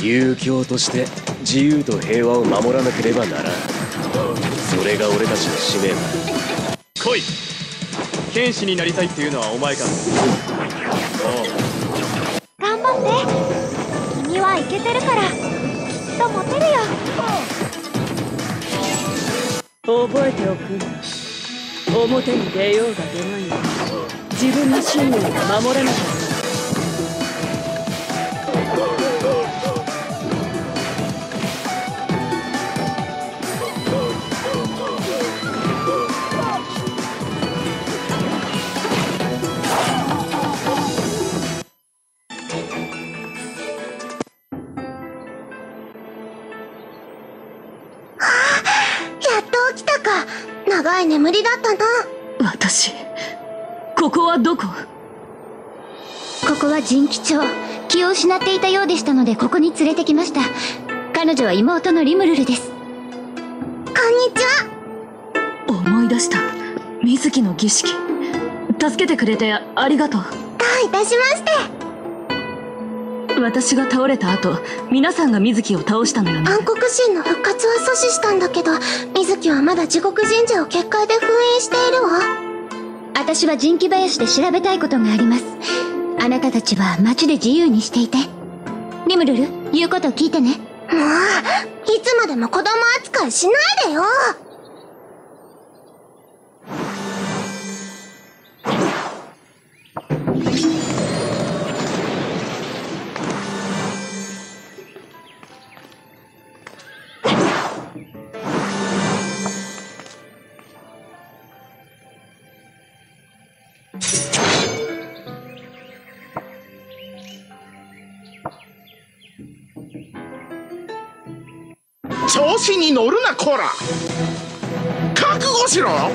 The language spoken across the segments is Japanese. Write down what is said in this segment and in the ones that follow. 遊興として自由と平和を守らなければならん。それが俺たちの使命だ。来い。剣士になりたいっていうのはお前か。おう、頑張って。君はイケてるからきっとモテるよ。覚えておく。表に出ようが出まいが自分の信念を守らなかった。長い眠りだったな。私、ここはどこ？ここは人気町。気を失っていたようでしたのでここに連れてきました。彼女は妹のリムルルです。こんにちは。思い出した。水木の儀式。助けてくれてありがとう。どういたしまして。私が倒れた後、皆さんが水木を倒したのよね。暗黒神の復活は阻止したんだけど、水木はまだ地獄神社を結界で封印しているわ。私は人気林で調べたいことがあります。あなたたちは街で自由にしていて。リムルル、言うこと聞いてね。もういつまでも子供扱いしないでよ。調子に乗るな、こら。覚悟しろ。か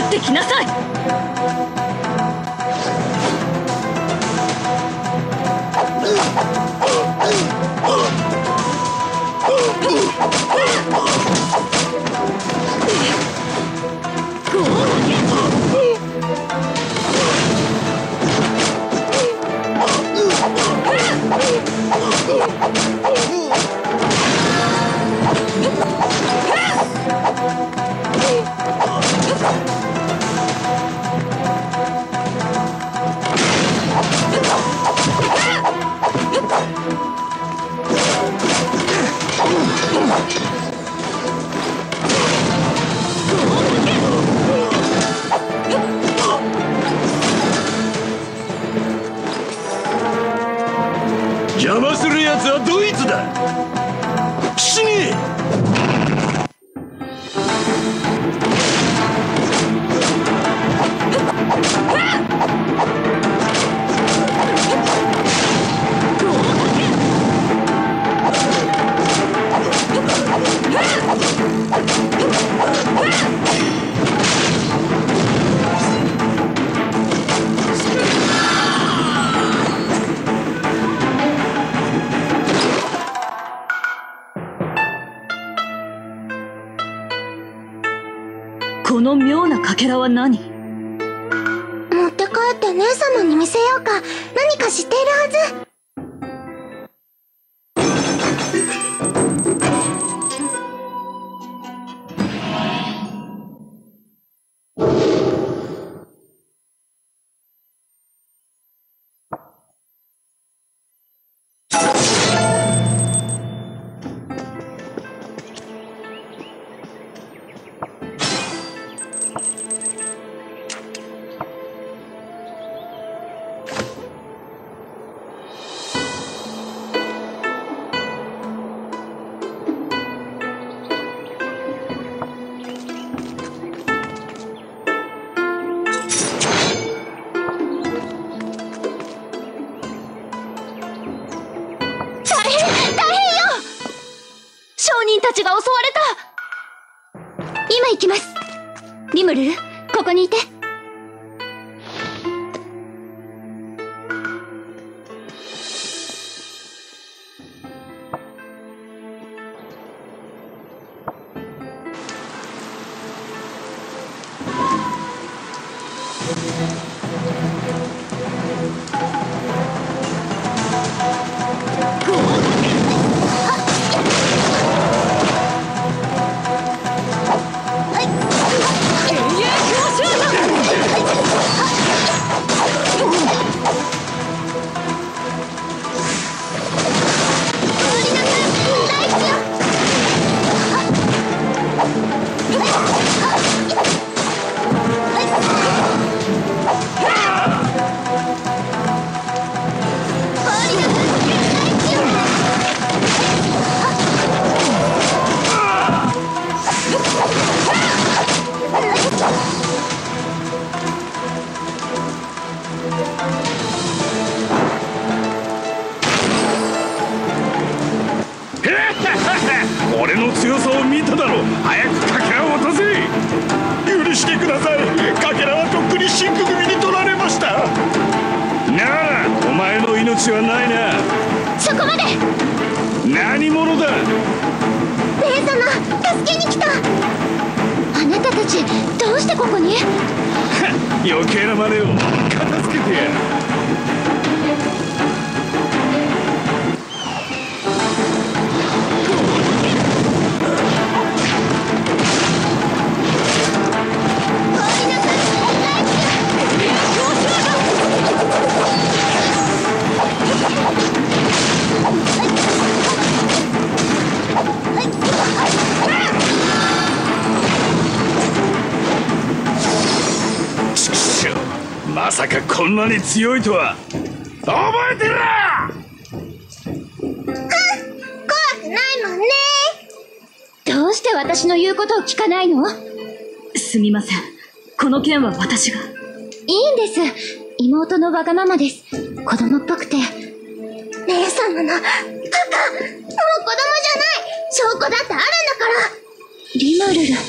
かってきなさい。邪魔するやつはドイツだ。死ねえ。この妙なかけらは何？持って帰って姉様に見せようか。何か知っているはず。私が襲われた。今行きます。リムルル、ここにいて。しはないな。そこまで。何者だ。ベイ様、助けに来た。あなたたちどうしてここに。余計な真似を。片付けてやる。まさかこんなに強いとは。覚えてろ。怖くないもんね。どうして私の言うことを聞かないの。すみません、この件は私が。いいんです、妹のわがままです。子供っぽくて。姉様のバカ、もう子供じゃない。証拠だってあるんだから。リムルル。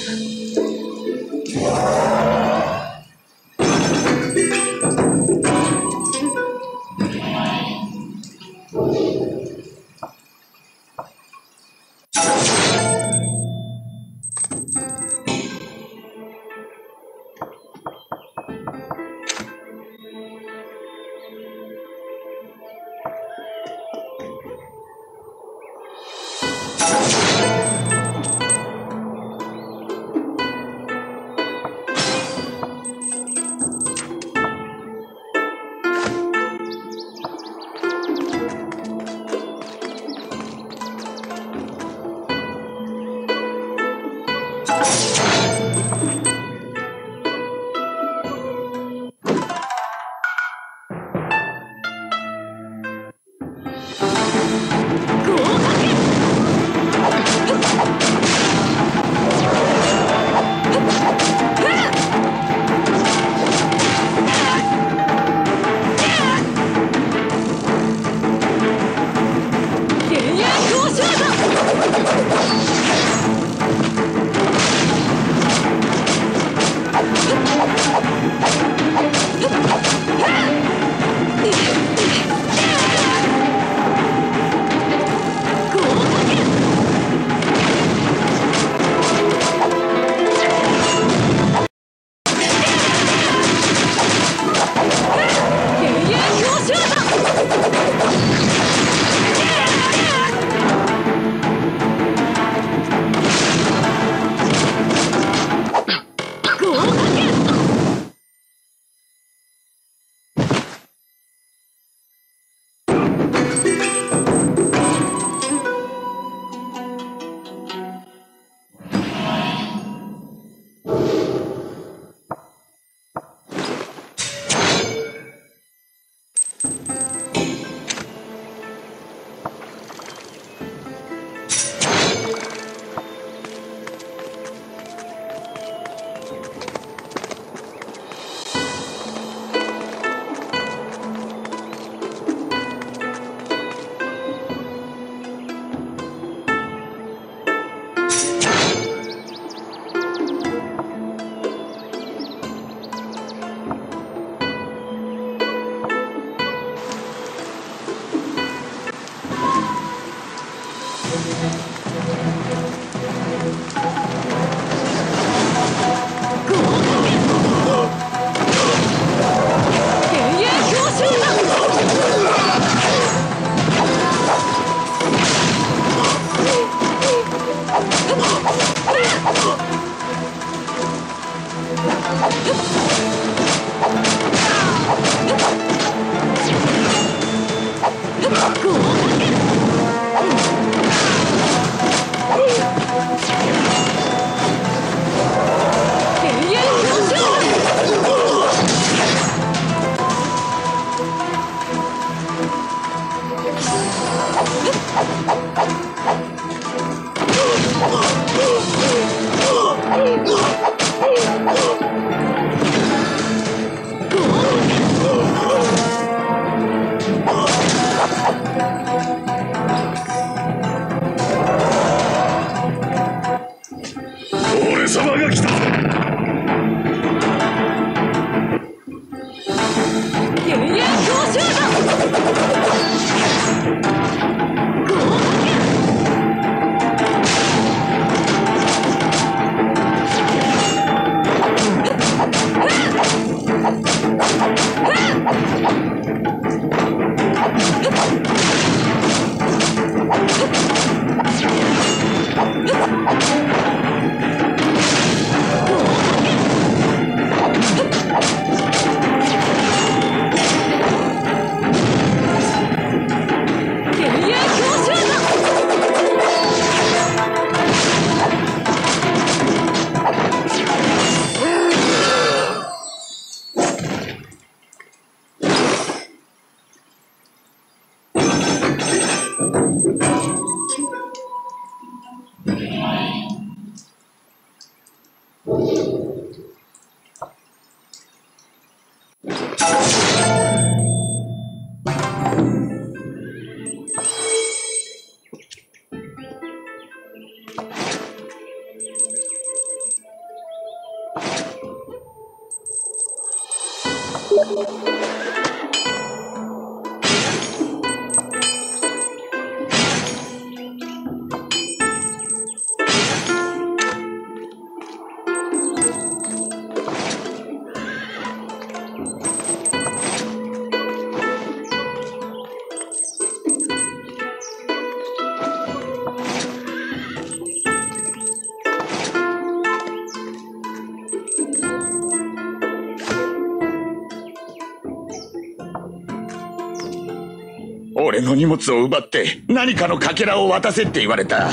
俺の荷物を奪って何かのかけらを渡せって言われた。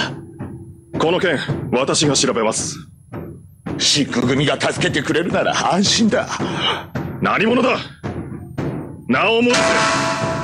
この件、私が調べます。シンク組が助けてくれるなら安心だ。何者だ？名を申せ。